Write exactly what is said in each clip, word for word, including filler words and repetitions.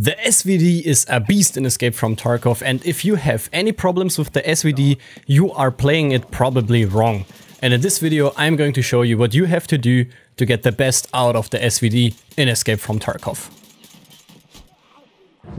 The S V D is a beast in Escape from Tarkov, and if you have any problems with the S V D, you are playing it probably wrong. And in this video, I'm going to show you what you have to do to get the best out of the S V D in Escape from Tarkov.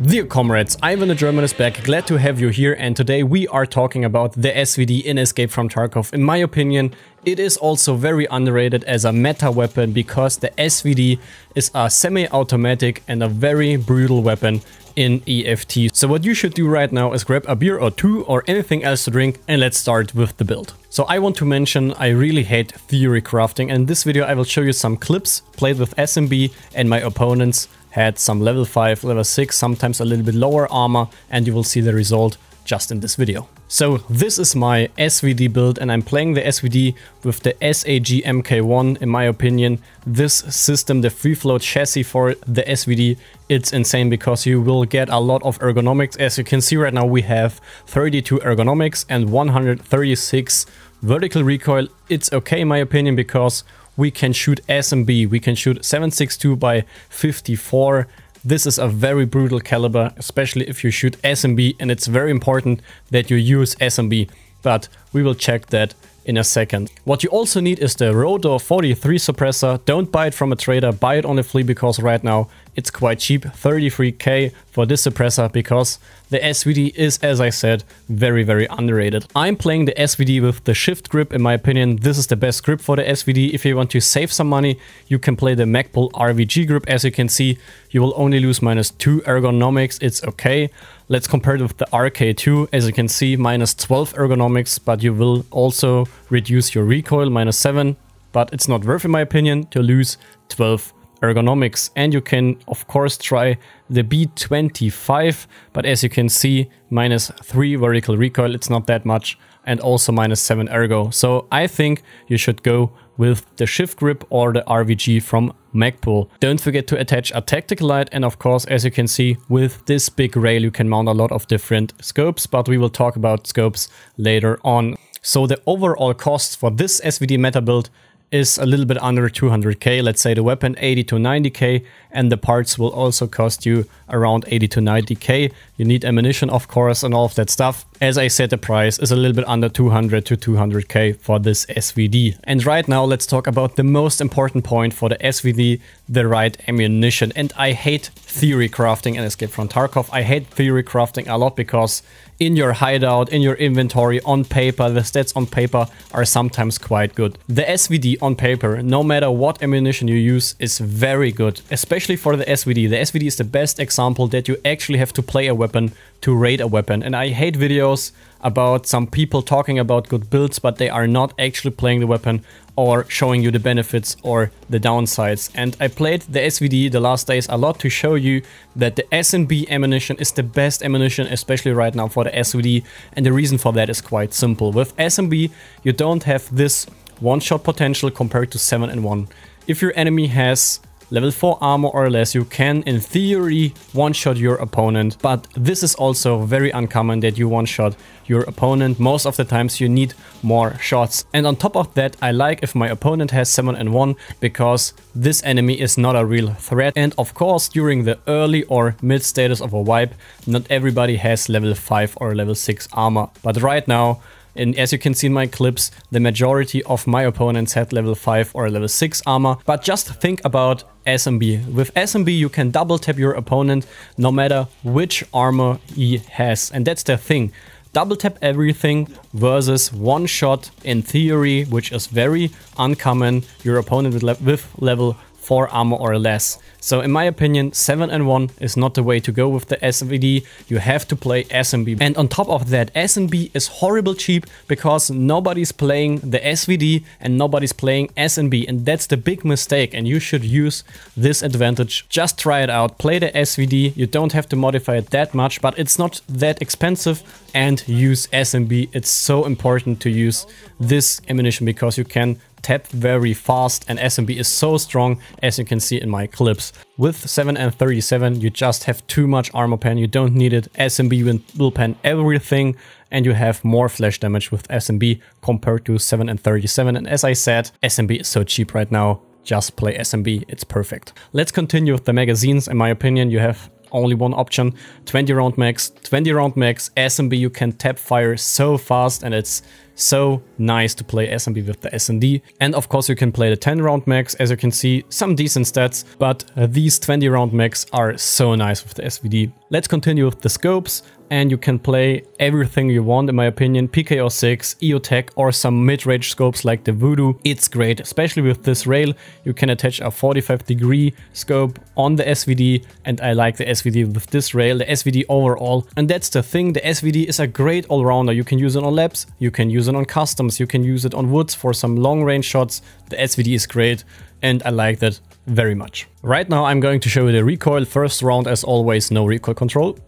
Dear comrades, Ivan the German is back, glad to have you here, and today we are talking about the S V D in Escape from Tarkov. In my opinion, it is also very underrated as a meta weapon because the S V D is a semi-automatic and a very brutal weapon in E F T. So what you should do right now is grab a beer or two or anything else to drink, and let's start with the build. So I want to mention I really hate theory crafting, and in this video I will show you some clips played with S M B and my opponents had some level five, level six, sometimes a little bit lower armor, and you will see the result just in this video. So this is my S V D build, and I'm playing the S V D with the SAG M K one. In my opinion, this system, the free float chassis for the S V D, it's insane because you will get a lot of ergonomics. As you can see right now, we have thirty-two ergonomics and one hundred thirty-six vertical recoil. It's okay in my opinion because we can shoot S M B, we can shoot seven sixty-two by fifty-four. This is a very brutal caliber, especially if you shoot S M B, and it's very important that you use S M B, but we will check that in a second. What you also need is the Rotor forty-three suppressor. Don't buy it from a trader, buy it on a flea because right now it's quite cheap, thirty-three K for this suppressor because the S V D is, as I said, very, very underrated. I'm playing the S V D with the shift grip. In my opinion, this is the best grip for the S V D. If you want to save some money, you can play the Magpul R V G grip. As you can see, you will only lose minus two ergonomics. It's okay. Let's compare it with the R K two. As you can see, minus twelve ergonomics, but you will also reduce your recoil, minus seven. But it's not worth, in my opinion, to lose twelve ergonomics. And you can of course try the B twenty-five, but as you can see, minus three vertical recoil, it's not that much, and also minus seven ergo. So I think you should go with the shift grip or the R V G from Magpul. Don't forget to attach a tactical light, and of course, as you can see, with this big rail you can mount a lot of different scopes, but we will talk about scopes later on. So the overall cost for this S V D meta build is a little bit under two hundred K, let's say the weapon eighty to ninety K, and the parts will also cost you around eighty to ninety K. You need ammunition, of course, and all of that stuff. As I said, the price is a little bit under two hundred to two hundred K for this S V D. And right now let's talk about the most important point for the S V D, the right ammunition. And I hate theory crafting in Escape from Tarkov. I hate theory crafting a lot because in your hideout, in your inventory, on paper, the stats on paper are sometimes quite good. The S V D on paper, no matter what ammunition you use, is very good, especially for the S V D. The S V D is the best example that you actually have to play a weapon to raid a weapon. And I hate videos about some people talking about good builds, but they are not actually playing the weapon or showing you the benefits or the downsides. And I played the S V D the last days a lot to show you that the S N B ammunition is the best ammunition, especially right now for the S V D. And the reason for that is quite simple. With S N B, you don't have this one-shot potential compared to seven N one. If your enemy has level four armor or less, you can, in theory, one-shot your opponent. But this is also very uncommon that you one-shot your opponent. Most of the times you need more shots. And on top of that, I like if my opponent has seven N one because this enemy is not a real threat. And of course, during the early or mid status of a wipe, not everybody has level five or level six armor. But right now, and as you can see in my clips, the majority of my opponents had level five or level six armor. But just think about S M B. With S M B, you can double tap your opponent no matter which armor he has. And that's the thing. Double tap everything versus one shot in theory, which is very uncommon, your opponent with, le with level four armor or less. So in my opinion, seven N one is not the way to go with the S V D. You have to play S M B. And on top of that, S M B is horrible cheap because nobody's playing the S V D and nobody's playing S N B, and that's the big mistake, and you should use this advantage. Just try it out, play the S V D, you don't have to modify it that much, but it's not that expensive, and use S M B. It's so important to use this ammunition because you can tap very fast, and S M B is so strong, as you can see in my clips. With seven N thirty-seven, you just have too much armor pen, you don't need it. S M B will pen everything, and you have more flash damage with S M B compared to seven N thirty-seven. And as I said, S M B is so cheap right now. Just play S M B, it's perfect. Let's continue with the magazines. In my opinion, you have only one option, twenty round max, twenty round max, S M B you can tap fire so fast, and it's so nice to play S M B with the S N D. And of course you can play the ten round max, as you can see, some decent stats, but these twenty round max are so nice with the S V D. Let's continue with the scopes, and you can play everything you want, in my opinion, P K O six, EOTech, or some mid-range scopes like the Voodoo. It's great, especially with this rail. You can attach a forty-five degree scope on the S V D, and I like the S V D with this rail, the S V D overall. And that's the thing, the S V D is a great all-rounder. You can use it on labs, you can use it on customs, you can use it on woods for some long-range shots. The S V D is great, and I like that very much. Right now I'm going to show you the recoil. First round, as always, no recoil control.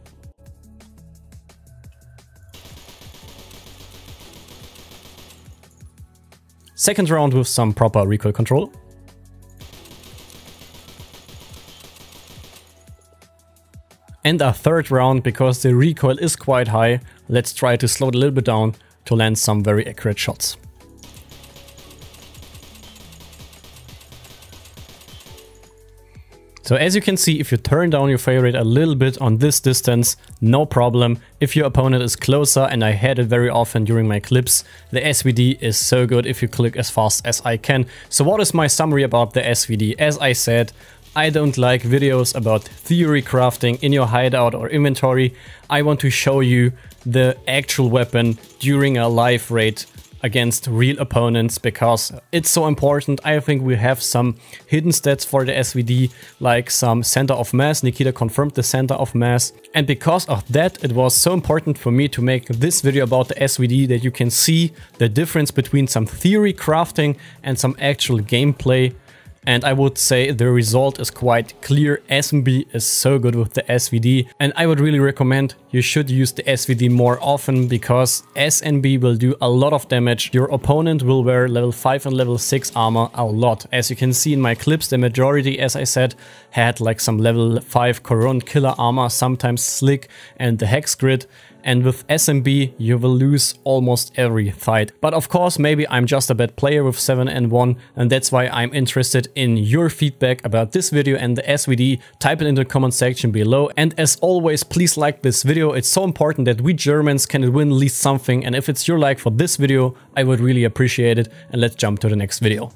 Second round with some proper recoil control. And a third round, because the recoil is quite high, let's try to slow it a little bit down to land some very accurate shots. So as you can see, if you turn down your fire rate a little bit on this distance, no problem. If your opponent is closer, and I had it very often during my clips, the S V D is so good if you click as fast as I can. So what is my summary about the S V D? As I said, I don't like videos about theory crafting in your hideout or inventory. I want to show you the actual weapon during a live raid against real opponents, because it's so important. I think we have some hidden stats for the S V D, like some center of mass. Nikita confirmed the center of mass. And because of that, it was so important for me to make this video about the S V D, that you can see the difference between some theory crafting and some actual gameplay. And I would say the result is quite clear. S M B is so good with the S V D, and I would really recommend you should use the S V D more often, because S N B will do a lot of damage. Your opponent will wear level five and level six armor a lot. As you can see in my clips, the majority, as I said, had like some level five Coron killer armor, sometimes Slick and the Hex Grid. And with S M B, you will lose almost every fight. But of course, maybe I'm just a bad player with seven N one, and that's why I'm interested in your feedback about this video and the S V D. Type it in the comment section below. And as always, please like this video. It's so important that we Germans can win at least something. And if it's your like for this video, I would really appreciate it. And let's jump to the next video.